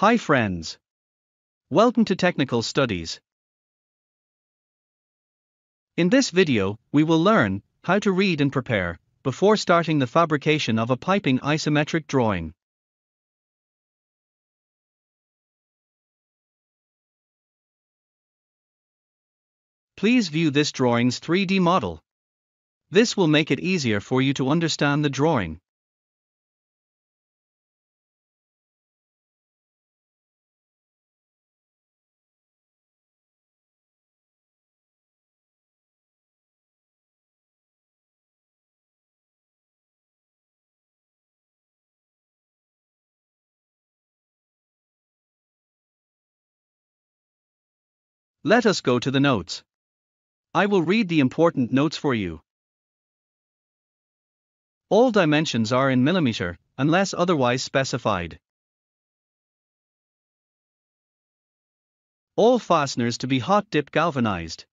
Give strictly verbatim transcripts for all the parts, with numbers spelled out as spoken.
Hi friends. Welcome to Technical Studies. In this video, we will learn how to read and prepare before starting the fabrication of a piping isometric drawing. Please view this drawing's three D model. This will make it easier for you to understand the drawing. Let us go to the notes. I will read the important notes for you. All dimensions are in millimeter, unless otherwise specified. All fasteners to be hot dip galvanized.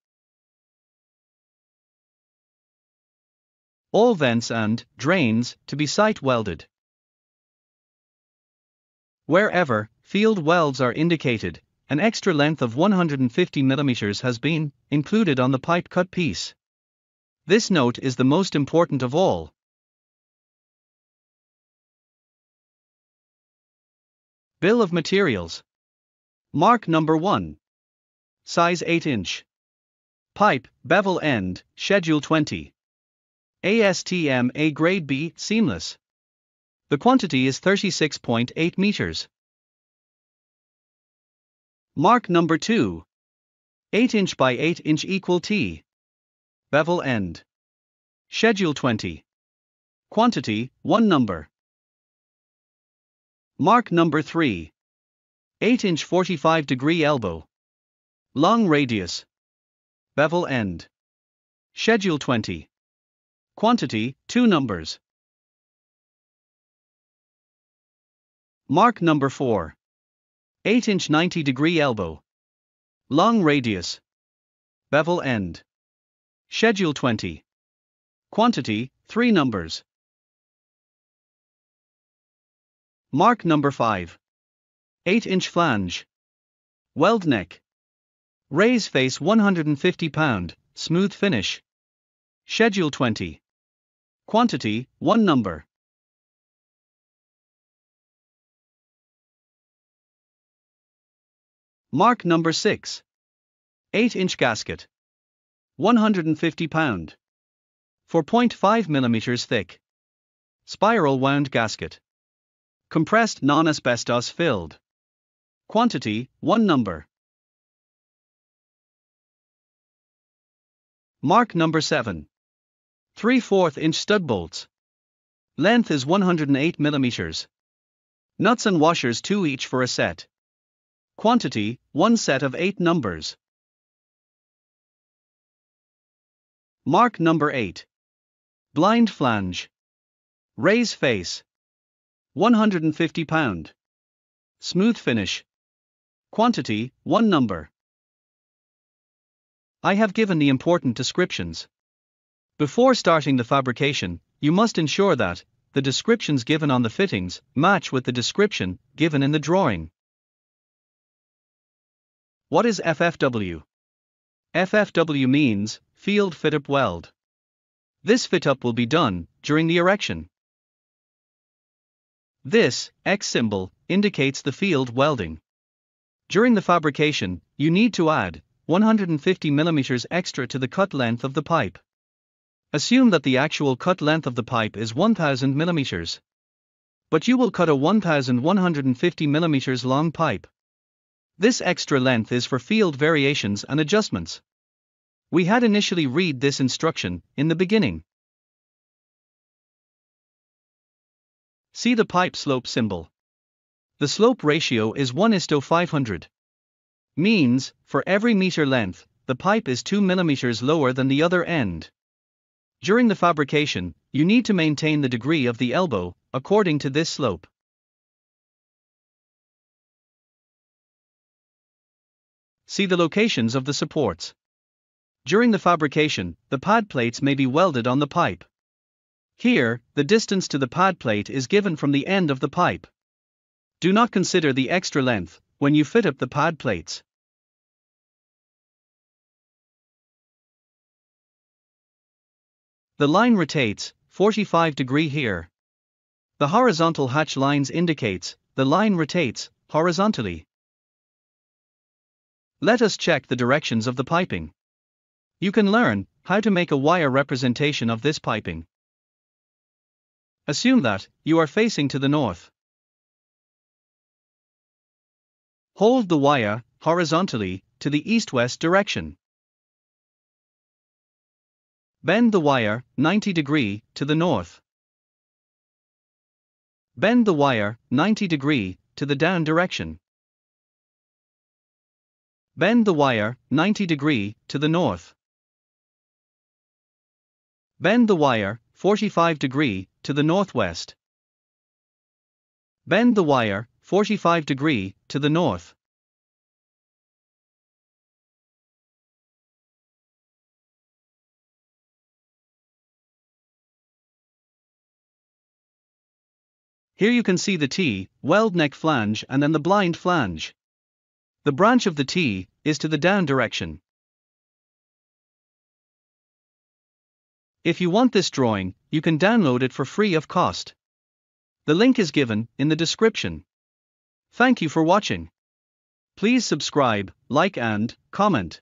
All vents and drains to be site welded. Wherever field welds are indicated, an extra length of one hundred fifty millimeters has been included on the pipe cut piece. This note is the most important of all. Bill of materials. Mark number one. Size eight inch. Pipe, bevel end, schedule twenty. A S T M A grade B, seamless. The quantity is thirty-six point eight meters. Mark number two. eight inch by eight inch equal T. Bevel end. Schedule twenty. Quantity, one number. Mark number three. eight inch forty-five degree elbow. Long radius. Bevel end. Schedule twenty. Quantity, two numbers. Mark number four. eight inch ninety degree elbow. Long radius. Bevel end. Schedule twenty. Quantity, three numbers. Mark number five. eight inch flange. Weld neck. Raise face one hundred fifty pound, smooth finish. Schedule twenty. Quantity, one number. Mark number six. eight inch gasket. one hundred fifty pound. four point five millimeters thick. Spiral wound gasket. Compressed non-asbestos filled. Quantity, one number. Mark number seven. three quarter inch stud bolts. Length is one hundred eight millimeters. Nuts and washers two each for a set. Quantity, one set of eight numbers. Mark number eight. Blind flange. Raise face. one hundred fifty pound. Smooth finish. Quantity, one number. I have given the important descriptions. Before starting the fabrication, you must ensure that the descriptions given on the fittings match with the description given in the drawing. What is F F W? F F W means field fit-up weld. This fit-up will be done during the erection. This X symbol indicates the field welding. During the fabrication, you need to add one hundred fifty millimeters extra to the cut length of the pipe. Assume that the actual cut length of the pipe is one thousand millimeters. But you will cut a one thousand one hundred fifty millimeters long pipe. This extra length is for field variations and adjustments. We had initially read this instruction in the beginning. See the pipe slope symbol. The slope ratio is one is to five hundred. Means, for every meter length, the pipe is two millimeters lower than the other end. During the fabrication, you need to maintain the degree of the elbow according to this slope. See the locations of the supports. During the fabrication, the pad plates may be welded on the pipe. Here, the distance to the pad plate is given from the end of the pipe. Do not consider the extra length when you fit up the pod plates. The line rotates forty-five degrees here. The horizontal hatch lines indicates the line rotates horizontally. Let us check the directions of the piping. You can learn how to make a wire representation of this piping. Assume that you are facing to the north. Hold the wire horizontally to the east-west direction. Bend the wire ninety degrees to the north. Bend the wire ninety degrees to the down direction. Bend the wire ninety degrees to the north. Bend the wire forty-five degrees to the northwest. Bend the wire forty-five degrees to the north. Here you can see the T weld neck flange and then the blind flange. The branch of the T is to the down direction. If you want this drawing, you can download it for free of cost. The link is given in the description. Thank you for watching. Please subscribe, like and comment.